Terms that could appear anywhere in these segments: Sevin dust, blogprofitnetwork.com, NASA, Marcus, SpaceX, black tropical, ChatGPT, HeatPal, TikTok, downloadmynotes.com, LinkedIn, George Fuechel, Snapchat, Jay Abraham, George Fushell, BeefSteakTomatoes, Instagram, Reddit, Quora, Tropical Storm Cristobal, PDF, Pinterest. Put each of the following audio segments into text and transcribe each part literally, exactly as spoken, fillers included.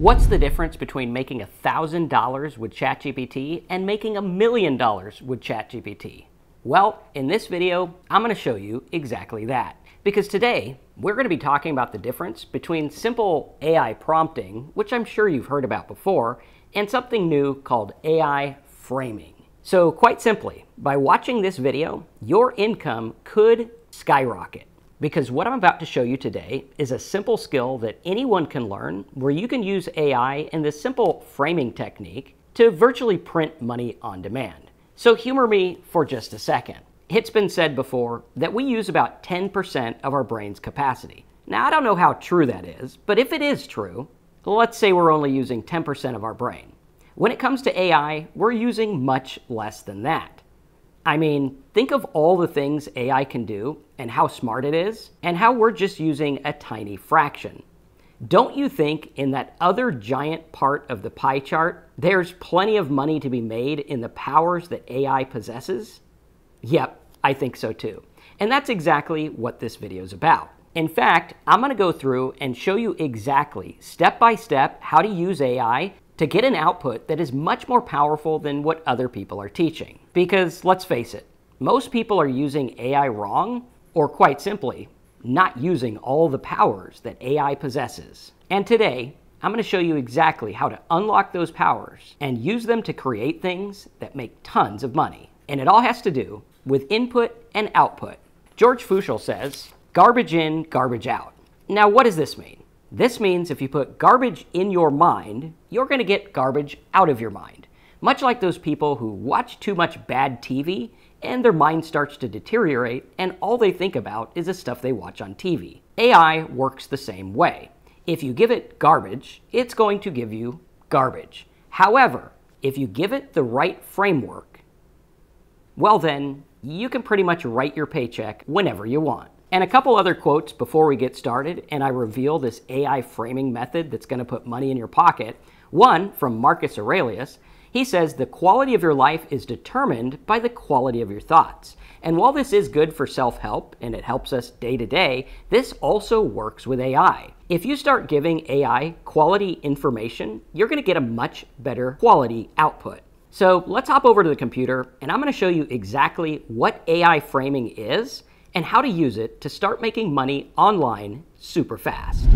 What's the difference between making one thousand dollars with ChatGPT and making a million dollars with ChatGPT? Well, in this video, I'm going to show you exactly that. Because today, we're going to be talking about the difference between simple A I prompting, which I'm sure you've heard about before, and something new called A I framing. So quite simply, by watching this video, your income could skyrocket. Because what I'm about to show you today is a simple skill that anyone can learn where you can use A I and this simple framing technique to virtually print money on demand. So humor me for just a second. It's been said before that we use about ten percent of our brain's capacity. Now, I don't know how true that is, but if it is true, let's say we're only using ten percent of our brain. When it comes to A I, we're using much less than that. I mean, think of all the things A I can do and how smart it is and how we're just using a tiny fraction. Don't you think in that other giant part of the pie chart, there's plenty of money to be made in the powers that A I possesses? Yep, I think so too. And that's exactly what this video is about. In fact, I'm going to go through and show you exactly, step by step, how to use A I to get an output that is much more powerful than what other people are teaching. Because let's face it, most people are using A I wrong, or quite simply, not using all the powers that A I possesses. And today, I'm going to show you exactly how to unlock those powers and use them to create things that make tons of money. And it all has to do with input and output. George Fushell says, garbage in, garbage out. Now, what does this mean? This means if you put garbage in your mind, you're going to get garbage out of your mind. Much like those people who watch too much bad T V and their mind starts to deteriorate and all they think about is the stuff they watch on T V. A I works the same way. If you give it garbage, it's going to give you garbage. However, if you give it the right framework, well then, you can pretty much write your paycheck whenever you want. And a couple other quotes before we get started and I reveal this A I framing method that's going to put money in your pocket. One from Marcus Aurelius, he says, the quality of your life is determined by the quality of your thoughts. And while this is good for self-help and it helps us day to day, this also works with A I. If you start giving A I quality information, you're going to get a much better quality output. So let's hop over to the computer and I'm going to show you exactly what A I framing is and how to use it to start making money online super fast.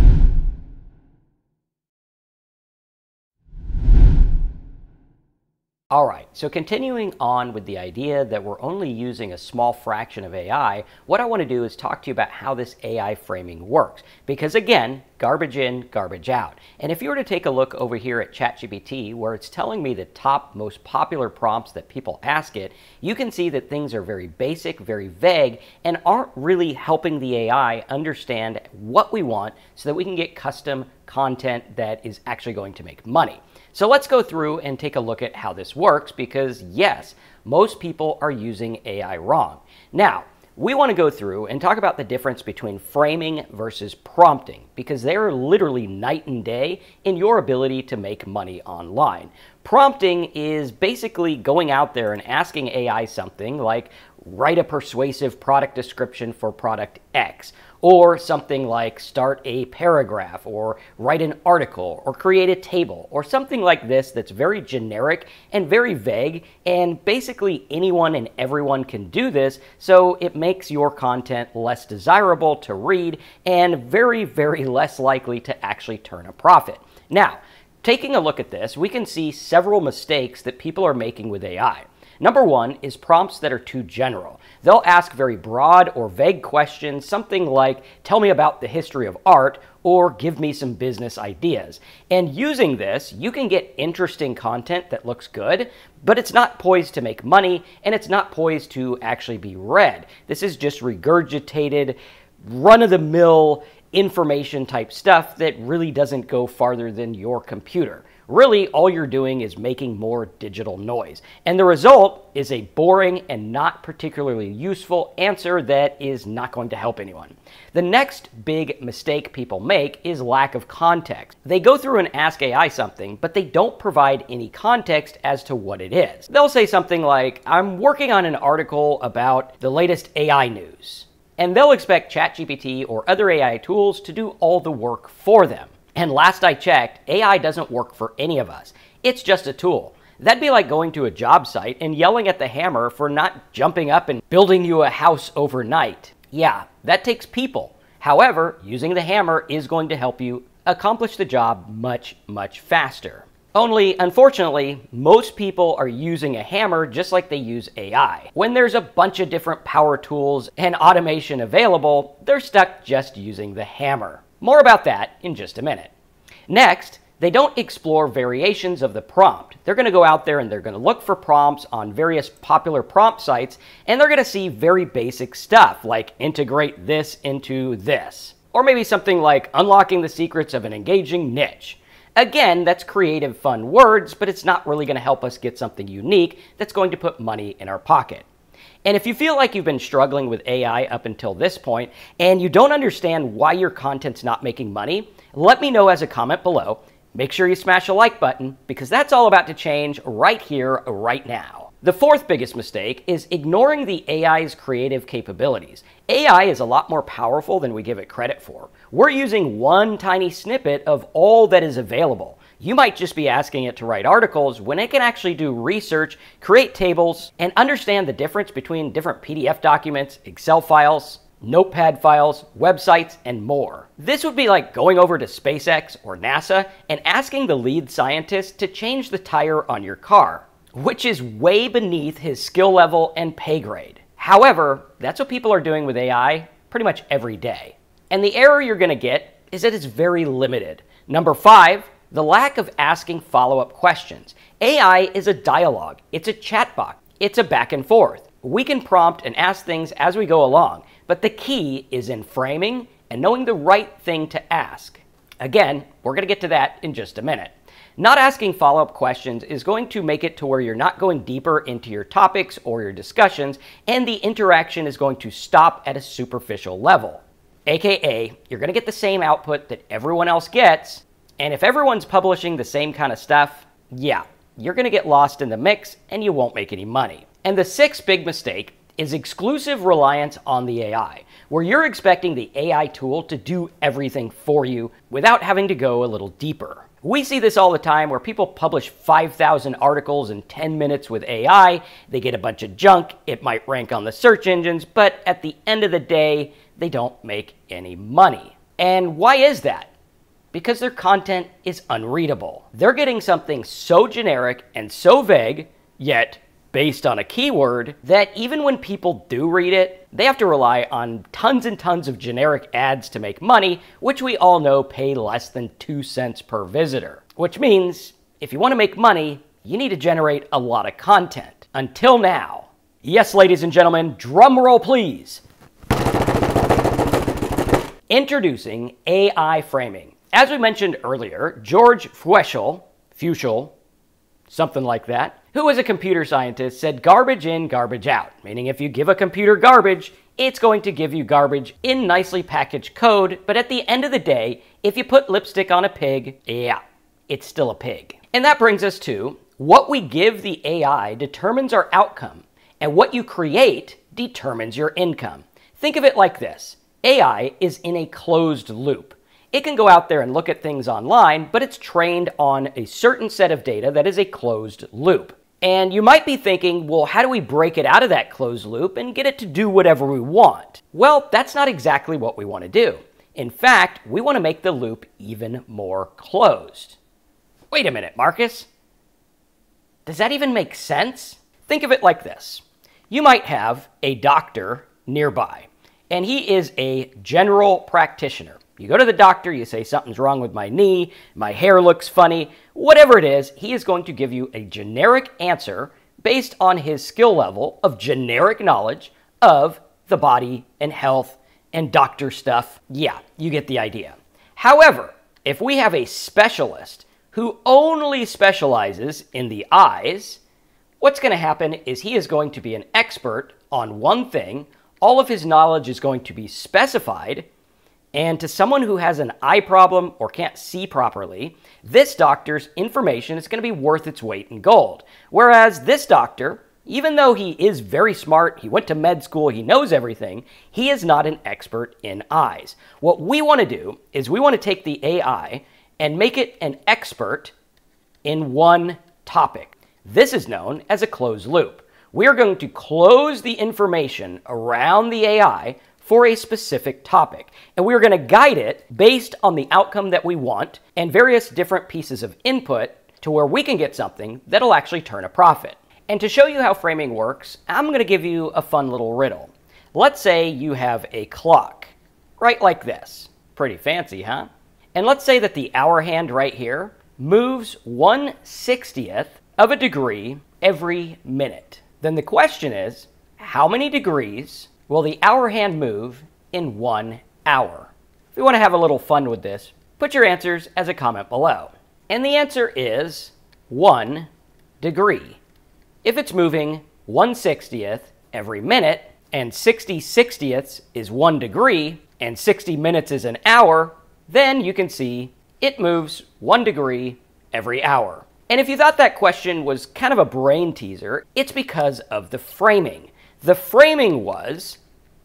All right, so continuing on with the idea that we're only using a small fraction of A I, what I want to do is talk to you about how this A I framing works. Because again, garbage in, garbage out. And if you were to take a look over here at ChatGPT, where it's telling me the top most popular prompts that people ask it, you can see that things are very basic, very vague, and aren't really helping the A I understand what we want so that we can get custom content that is actually going to make money. So let's go through and take a look at how this works because yes, most people are using A I wrong. Now, we want to go through and talk about the difference between framing versus prompting because they are literally night and day in your ability to make money online. Prompting is basically going out there and asking A I something like, write a persuasive product description for product X, or something like start a paragraph, or write an article, or create a table, or something like this that's very generic and very vague, and basically anyone and everyone can do this, so it makes your content less desirable to read and very, very less likely to actually turn a profit. Now, taking a look at this, we can see several mistakes that people are making with A I. Number one is prompts that are too general. They'll ask very broad or vague questions, something like, tell me about the history of art, or give me some business ideas. And using this, you can get interesting content that looks good, but it's not poised to make money, and it's not poised to actually be read. This is just regurgitated, run-of-the-mill information type stuff that really doesn't go farther than your computer. Really, all you're doing is making more digital noise. And the result is a boring and not particularly useful answer that is not going to help anyone. The next big mistake people make is lack of context. They go through and ask A I something, but they don't provide any context as to what it is. They'll say something like, I'm working on an article about the latest A I news. And they'll expect ChatGPT or other A I tools to do all the work for them. And last I checked, A I doesn't work for any of us. It's just a tool. That'd be like going to a job site and yelling at the hammer for not jumping up and building you a house overnight. Yeah, that takes people. However, using the hammer is going to help you accomplish the job much, much faster. Only, unfortunately, most people are using a hammer just like they use A I. When there's a bunch of different power tools and automation available, they're stuck just using the hammer. More about that in just a minute. Next, they don't explore variations of the prompt. They're going to go out there and they're going to look for prompts on various popular prompt sites, and they're going to see very basic stuff like integrate this into this, or maybe something like unlocking the secrets of an engaging niche. Again, that's creative, fun words, but it's not really going to help us get something unique that's going to put money in our pocket. And if you feel like you've been struggling with A I up until this point and you don't understand why your content's not making money, let me know as a comment below. Make sure you smash a like button because that's all about to change right here, right now. The fourth biggest mistake is ignoring the A I's creative capabilities. A I is a lot more powerful than we give it credit for. We're using one tiny snippet of all that is available. You might just be asking it to write articles when it can actually do research, create tables, and understand the difference between different P D F documents, Excel files, notepad files, websites, and more. This would be like going over to SpaceX or NASA and asking the lead scientist to change the tire on your car, which is way beneath his skill level and pay grade. However, that's what people are doing with A I pretty much every day. And the error you're going to get is that it's very limited. Number five, the lack of asking follow-up questions. A I is a dialogue. It's a chatbot. It's a back and forth. We can prompt and ask things as we go along, but the key is in framing and knowing the right thing to ask. Again, we're going to get to that in just a minute. Not asking follow-up questions is going to make it to where you're not going deeper into your topics or your discussions, and the interaction is going to stop at a superficial level. A K A, you're going to get the same output that everyone else gets, and if everyone's publishing the same kind of stuff, yeah, you're going to get lost in the mix and you won't make any money. And the sixth big mistake is exclusive reliance on the A I, where you're expecting the A I tool to do everything for you without having to go a little deeper. We see this all the time where people publish five thousand articles in ten minutes with A I, they get a bunch of junk, it might rank on the search engines, but at the end of the day, they don't make any money. And why is that? Because their content is unreadable. They're getting something so generic and so vague, yet based on a keyword, that even when people do read it, they have to rely on tons and tons of generic ads to make money, which we all know pay less than two cents per visitor. Which means, if you want to make money, you need to generate a lot of content. Until now. Yes, ladies and gentlemen, drum roll please. Introducing A I framing. As we mentioned earlier, George Fuechel, Fuechel, something like that, who was a computer scientist, said garbage in, garbage out, meaning if you give a computer garbage, it's going to give you garbage in nicely packaged code, but at the end of the day, if you put lipstick on a pig, yeah, it's still a pig. And that brings us to what we give the A I determines our outcome, and what you create determines your income. Think of it like this. A I is in a closed loop. It can go out there and look at things online, but it's trained on a certain set of data that is a closed loop. And you might be thinking, well, how do we break it out of that closed loop and get it to do whatever we want? Well, that's not exactly what we want to do. In fact, we want to make the loop even more closed. Wait a minute, Marcus. Does that even make sense? Think of it like this. You might have a doctor nearby, and he is a general practitioner. You go to the doctor, you say something's wrong with my knee, my hair looks funny, whatever it is, he is going to give you a generic answer based on his skill level of generic knowledge of the body and health and doctor stuff. Yeah, you get the idea. However, if we have a specialist who only specializes in the eyes, what's going to happen is he is going to be an expert on one thing, all of his knowledge is going to be specified. And to someone who has an eye problem or can't see properly, this doctor's information is going to be worth its weight in gold. Whereas this doctor, even though he is very smart, he went to med school, he knows everything, he is not an expert in eyes. What we want to do is we want to take the A I and make it an expert in one topic. This is known as a closed loop. We are going to close the information around the A I for a specific topic, and we are going to guide it based on the outcome that we want and various different pieces of input to where we can get something that'll actually turn a profit. And to show you how framing works, I'm going to give you a fun little riddle. Let's say you have a clock, right like this. Pretty fancy, huh? And let's say that the hour hand right here moves one sixtieth of a degree every minute. Then the question is, how many degrees will the hour hand move in one hour? If you want to have a little fun with this, put your answers as a comment below. And the answer is one degree. If it's moving one sixtieth every minute, and sixty sixtieths is one degree, and sixty minutes is an hour, then you can see it moves one degree every hour. And if you thought that question was kind of a brain teaser, it's because of the framing. The framing was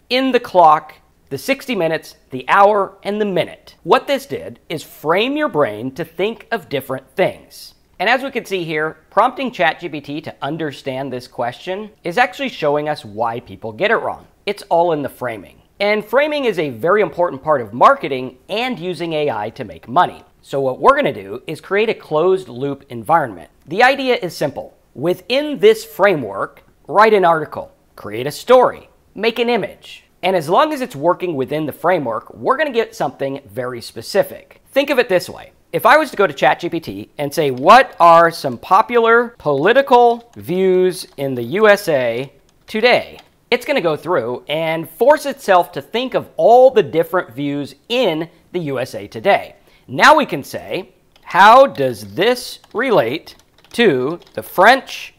in the clock, the sixty minutes, the hour, and the minute. What this did is frame your brain to think of different things. And as we can see here, prompting ChatGPT to understand this question is actually showing us why people get it wrong. It's all in the framing. And framing is a very important part of marketing and using A I to make money. So what we're going to do is create a closed loop environment. The idea is simple. Within this framework, write an article. Create a story, make an image, and as long as it's working within the framework, we're going to get something very specific. Think of it this way. If I was to go to ChatGPT and say, what are some popular political views in the U S A today? It's going to go through and force itself to think of all the different views in the U S A today. Now we can say, how does this relate to the French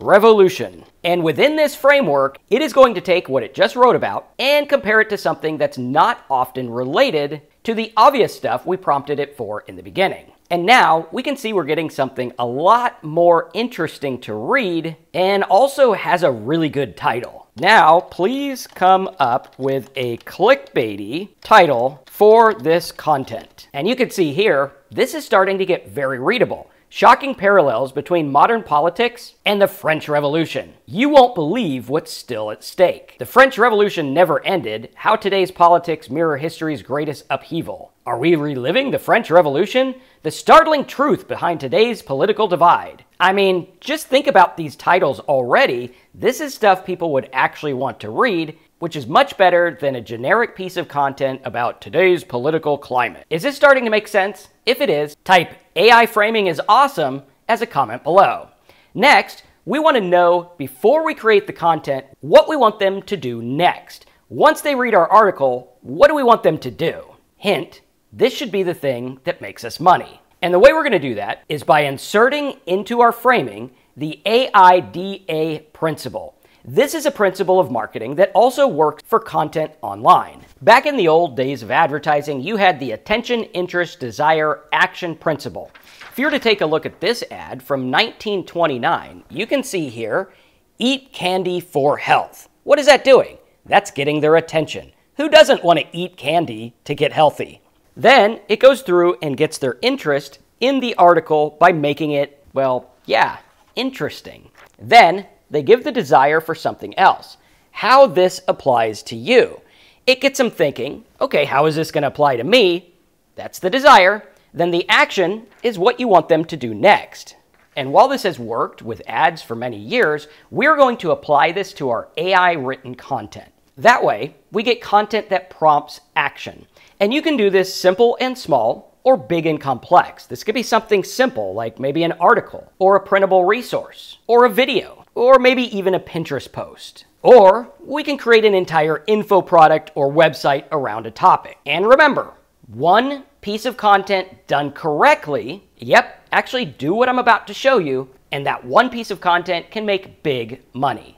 Revolution? And within this framework, it is going to take what it just wrote about and compare it to something that's not often related to the obvious stuff we prompted it for in the beginning. And now we can see we're getting something a lot more interesting to read and also has a really good title. Now, please come up with a clickbaity title for this content. And you can see here, this is starting to get very readable. Shocking parallels between modern politics and the French Revolution. You won't believe what's still at stake. The French Revolution never ended. How today's politics mirror history's greatest upheaval. Are we reliving the French Revolution? The startling truth behind today's political divide. I mean, just think about these titles already. This is stuff people would actually want to read, which is much better than a generic piece of content about today's political climate. Is this starting to make sense? If it is, type A I framing is awesome as a comment below. Next, we want to know before we create the content what we want them to do next. Once they read our article, what do we want them to do? Hint, this should be the thing that makes us money. And the way we're going to do that is by inserting into our framing the A I D A principle. This is a principle of marketing that also works for content online. Back in the old days of advertising, you had the attention, interest, desire, action principle. If you were to take a look at this ad from nineteen twenty-nine, you can see here, eat candy for health. What is that doing? That's getting their attention. Who doesn't want to eat candy to get healthy? Then it goes through and gets their interest in the article by making it, well, yeah, interesting. Then they give the desire for something else. How this applies to you. It gets them thinking, okay, how is this going to apply to me? That's the desire. Then the action is what you want them to do next. And while this has worked with ads for many years, we're going to apply this to our A I written content. That way, we get content that prompts action. And you can do this simple and small or big and complex. This could be something simple like maybe an article or a printable resource or a video, or maybe even a Pinterest post. Or we can create an entire info product or website around a topic. And remember, one piece of content done correctly, yep, actually do what I'm about to show you, and that one piece of content can make big money.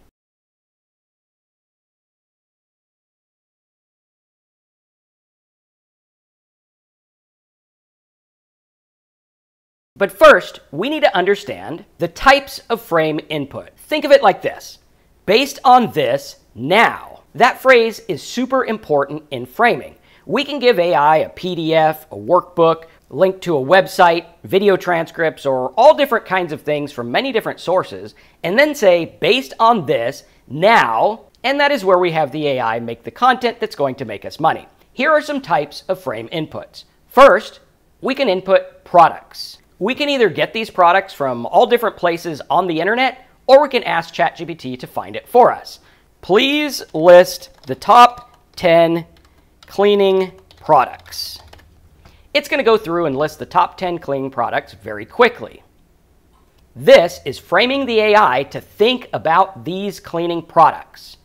But first, we need to understand the types of frame input. Think of it like this. Based on this, now. That phrase is super important in framing. We can give A I a P D F, a workbook, link to a website, video transcripts, or all different kinds of things from many different sources, and then say, based on this, now, and that is where we have the A I make the content that's going to make us money. Here are some types of frame inputs. First, we can input products. We can either get these products from all different places on the internet, or we can ask ChatGPT to find it for us. Please list the top ten cleaning products. It's going to go through and list the top ten cleaning products very quickly. This is framing the A I to think about these cleaning products.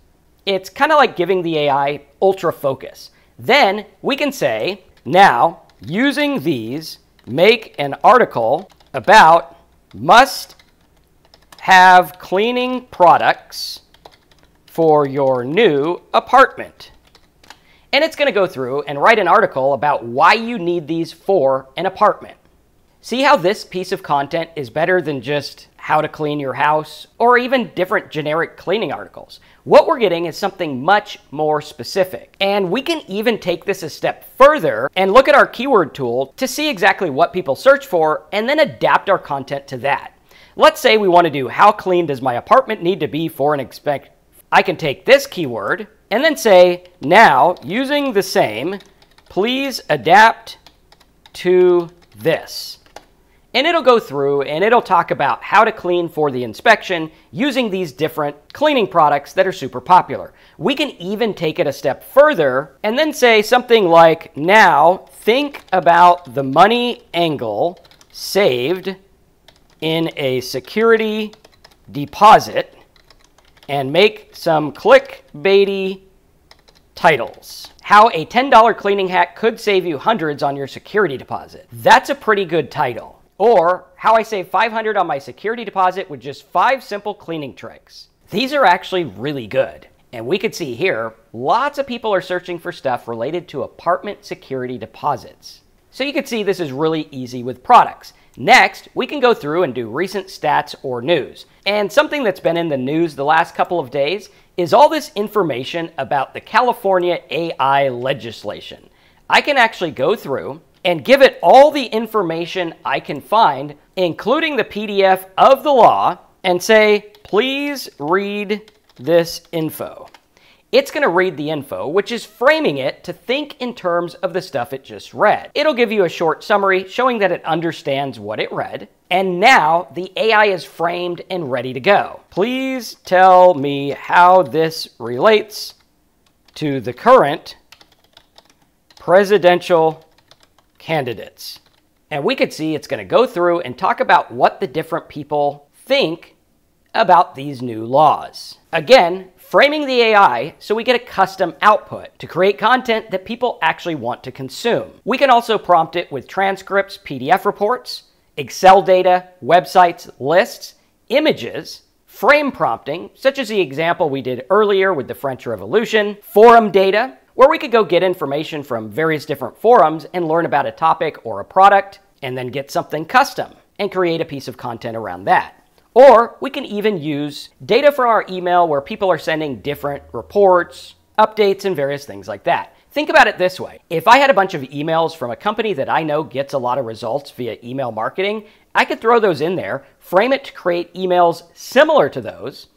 It's kind of like giving the A I ultra focus. Then we can say, now, using these, make an article about must-have cleaning products for your new apartment. And it's going to go through and write an article about why you need these for an apartment. See how this piece of content is better than just how to clean your house or even different generic cleaning articles. What we're getting is something much more specific. And we can even take this a step further and look at our keyword tool to see exactly what people search for and then adapt our content to that. Let's say we want to do how clean does my apartment need to be for an expect. I can take this keyword and then say, now, using the same, please adapt to this. And it'll go through and it'll talk about how to clean for the inspection using these different cleaning products that are super popular. We can even take it a step further and then say something like, now think about the money angle saved in a security deposit and make some clickbaity titles. How a ten dollar cleaning hack could save you hundreds on your security deposit. That's a pretty good title. Or, how I save five hundred dollars on my security deposit with just five simple cleaning tricks. These are actually really good. And we could see here, lots of people are searching for stuff related to apartment security deposits. So you can see this is really easy with products. Next, we can go through and do recent stats or news. And something that's been in the news the last couple of days is all this information about the California A I legislation. I can actually go through and give it all the information I can find, including the P D F of the law, and say, please read this info. It's going to read the info, which is framing it to think in terms of the stuff it just read. It'll give you a short summary showing that it understands what it read, and now the A I is framed and ready to go. Please tell me how this relates to the current presidential candidates. And we could see it's going to go through and talk about what the different people think about these new laws. Again, framing the A I so we get a custom output to create content that people actually want to consume. We can also prompt it with transcripts, P D F reports, Excel data, websites, lists, images, frame prompting, such as the example we did earlier with the French Revolution, forum data, where we could go get information from various different forums and learn about a topic or a product, and then get something custom and create a piece of content around that. Or we can even use data from our email where people are sending different reports, updates, and various things like that. Think about it this way. If I had a bunch of emails from a company that I know gets a lot of results via email marketing, I could throw those in there, frame it to create emails similar to those.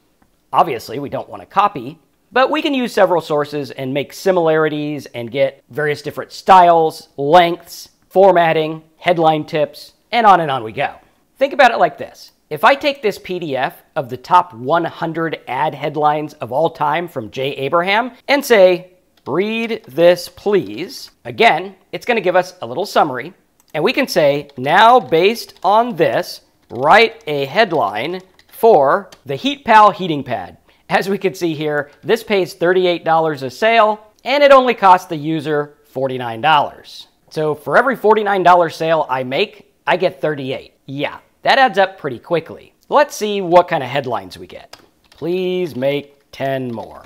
Obviously, we don't want to copy, but we can use several sources and make similarities and get various different styles, lengths, formatting, headline tips, and on and on we go. Think about it like this. If I take this P D F of the top one hundred ad headlines of all time from Jay Abraham and say, read this please, again, it's going to give us a little summary. And we can say, now based on this, write a headline for the HeatPal heating pad. As we can see here, this pays thirty-eight dollars a sale, and it only costs the user forty-nine dollars. So for every forty-nine dollar sale I make, I get thirty-eight dollars. Yeah, that adds up pretty quickly. Let's see what kind of headlines we get. Please make ten more.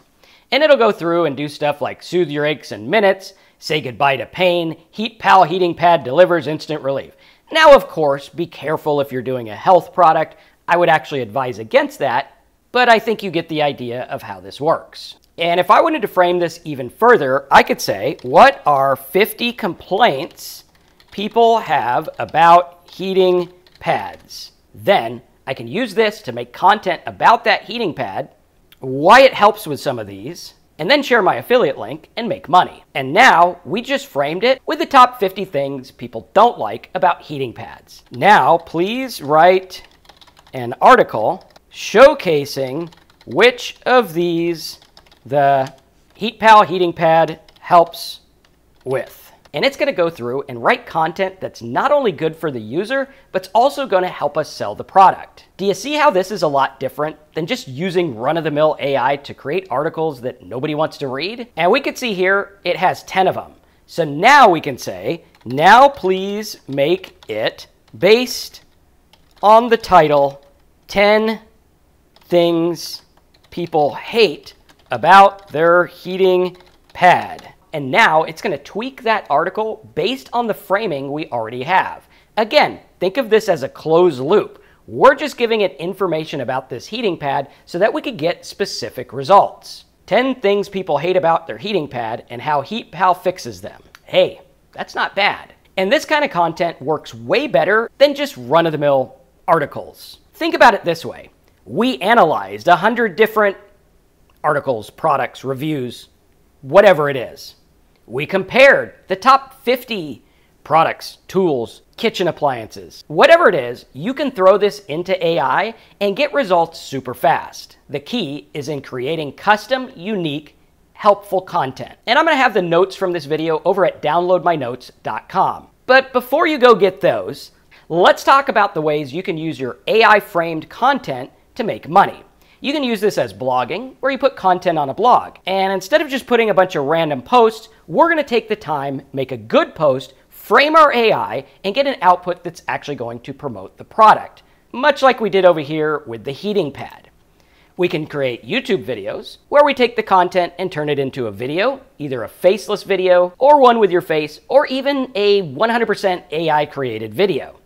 And it'll go through and do stuff like soothe your aches in minutes, say goodbye to pain, HeatPal heating pad delivers instant relief. Now, of course, be careful if you're doing a health product. I would actually advise against that, but I think you get the idea of how this works. And if I wanted to frame this even further, I could say, what are fifty complaints people have about heating pads. Then I can use this to make content about that heating pad, why it helps with some of these, and then share my affiliate link and make money. And now we just framed it with the top fifty things people don't like about heating pads. Now please write an article showcasing which of these the HeatPal heating pad helps with. And it's gonna go through and write content that's not only good for the user, but it's also gonna help us sell the product. Do you see how this is a lot different than just using run-of-the-mill A I to create articles that nobody wants to read? And we can see here, it has ten of them. So now we can say, now please make it based on the title, ten things people hate about their heating pad. And now it's gonna tweak that article based on the framing we already have. Again, think of this as a closed loop. We're just giving it information about this heating pad so that we could get specific results. ten things people hate about their heating pad and how HeatPal fixes them. Hey, that's not bad. And this kind of content works way better than just run-of-the-mill articles. Think about it this way. We analyzed one hundred different articles, products, reviews, whatever it is. We compared the top fifty products, tools, kitchen appliances. Whatever it is, you can throw this into A I and get results super fast. The key is in creating custom, unique, helpful content. And I'm gonna have the notes from this video over at download my notes dot com. But before you go get those, let's talk about the ways you can use your A I-framed content to make money. You can use this as blogging, where you put content on a blog. And instead of just putting a bunch of random posts, we're gonna take the time, make a good post, frame our A I, and get an output that's actually going to promote the product, much like we did over here with the heating pad. We can create YouTube videos, where we take the content and turn it into a video, either a faceless video, or one with your face, or even a one hundred percent A I-created video.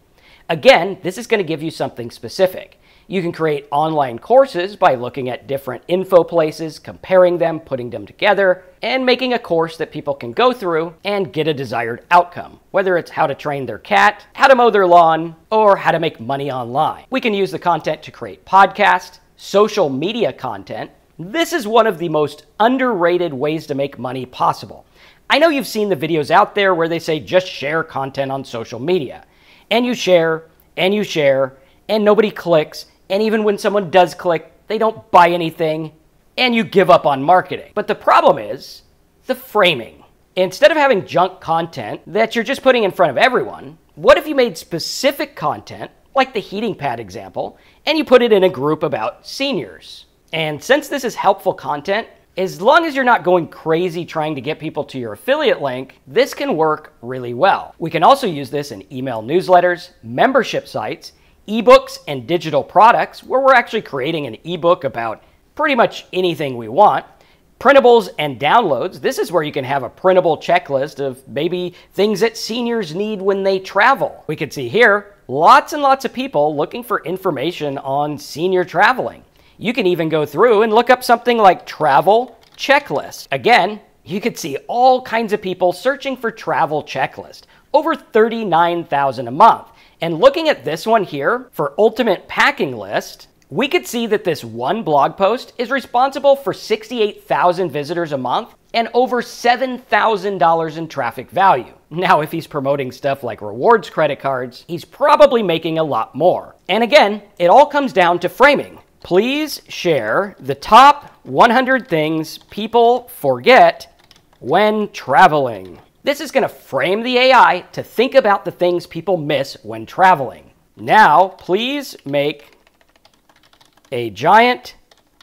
Again, this is gonna give you something specific. You can create online courses by looking at different info places, comparing them, putting them together, and making a course that people can go through and get a desired outcome, whether it's how to train their cat, how to mow their lawn, or how to make money online. We can use the content to create podcasts, social media content. This is one of the most underrated ways to make money possible. I know you've seen the videos out there where they say just share content on social media, and you share, and you share, and nobody clicks, and even when someone does click, they don't buy anything, and you give up on marketing. But the problem is the framing. Instead of having junk content that you're just putting in front of everyone, what if you made specific content, like the heating pad example, and you put it in a group about seniors? And since this is helpful content, as long as you're not going crazy trying to get people to your affiliate link, this can work really well. We can also use this in email newsletters, membership sites, ebooks and digital products, where we're actually creating an ebook about pretty much anything we want. Printables and downloads. This is where you can have a printable checklist of maybe things that seniors need when they travel. We can see here lots and lots of people looking for information on senior traveling. You can even go through and look up something like travel checklist. Again, you could see all kinds of people searching for travel checklist, over thirty-nine thousand a month. And looking at this one here for ultimate packing list, we could see that this one blog post is responsible for sixty-eight thousand visitors a month and over seven thousand dollars in traffic value. Now, if he's promoting stuff like rewards credit cards, he's probably making a lot more. And again, it all comes down to framing. Please share the top one hundred things people forget when traveling. This is gonna frame the A I to think about the things people miss when traveling. Now, please make a giant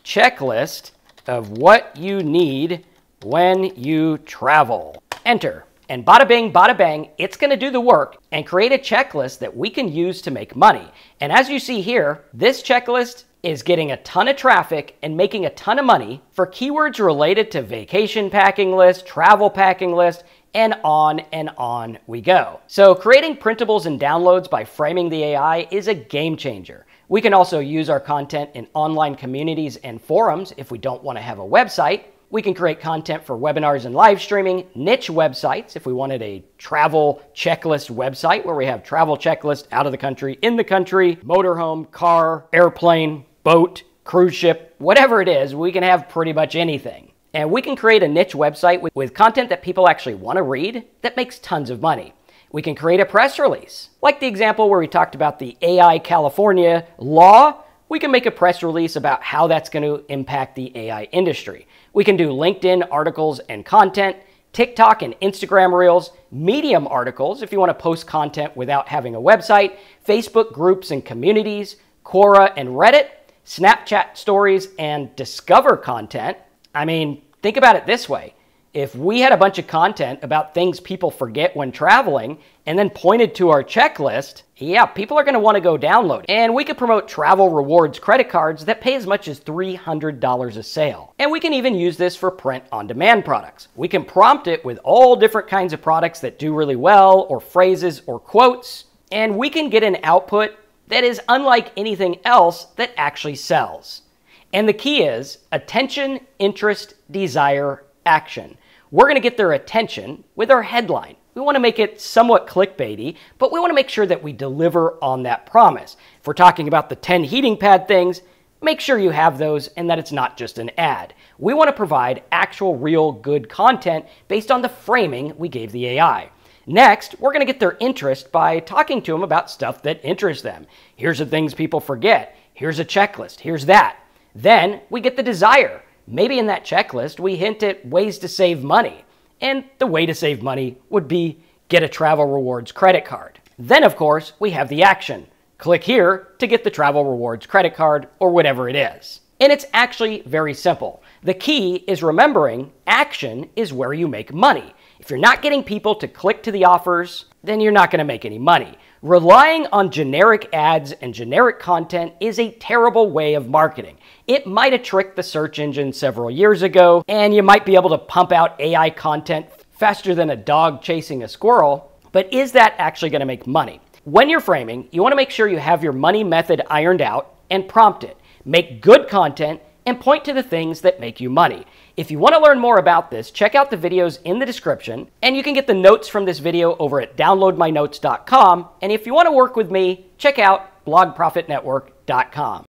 checklist of what you need when you travel. Enter, and bada bing, bada bang, it's gonna do the work and create a checklist that we can use to make money. And as you see here, this checklist is getting a ton of traffic and making a ton of money for keywords related to vacation packing list, travel packing list, and on and on we go. So creating printables and downloads by framing the A I is a game changer. We can also use our content in online communities and forums if we don't want to have a website. We can create content for webinars and live streaming, niche websites, if we wanted a travel checklist website where we have travel checklist out of the country, in the country, motorhome, car, airplane, boat, cruise ship, whatever it is, we can have pretty much anything. And we can create a niche website with, with content that people actually want to read that makes tons of money. We can create a press release. Like the example where we talked about the A I California law, we can make a press release about how that's going to impact the A I industry. We can do LinkedIn articles and content, TikTok and Instagram Reels, Medium articles if you want to post content without having a website, Facebook groups and communities, Quora and Reddit, Snapchat stories, and Discover content. I mean, think about it this way. If we had a bunch of content about things people forget when traveling and then pointed to our checklist, yeah, people are going to want to go download it. And we could promote travel rewards credit cards that pay as much as three hundred dollars a sale. And we can even use this for print-on-demand products. We can prompt it with all different kinds of products that do really well, or phrases or quotes, and we can get an output that is unlike anything else that actually sells. And the key is attention, interest, desire, action. We're going to get their attention with our headline. We want to make it somewhat clickbaity, but we want to make sure that we deliver on that promise. If we're talking about the ten heating pad things, make sure you have those and that it's not just an ad. We want to provide actual, real, good content based on the framing we gave the A I. Next, we're going to get their interest by talking to them about stuff that interests them. Here's the things people forget. Here's a checklist. Here's that. Then we get the desire. Maybe in that checklist, we hint at ways to save money. And the way to save money would be get a travel rewards credit card. Then, of course, we have the action. Click here to get the travel rewards credit card or whatever it is. And it's actually very simple. The key is remembering action is where you make money. If you're not getting people to click to the offers, then you're not going to make any money. Relying on generic ads and generic content is a terrible way of marketing. It might have tricked the search engine several years ago, and you might be able to pump out A I content faster than a dog chasing a squirrel, but is that actually going to make money? When you're framing, you want to make sure you have your money method ironed out and prompt it. Make good content and point to the things that make you money. If you want to learn more about this, check out the videos in the description, and you can get the notes from this video over at download my notes dot com. And if you want to work with me, check out blog profit network dot com.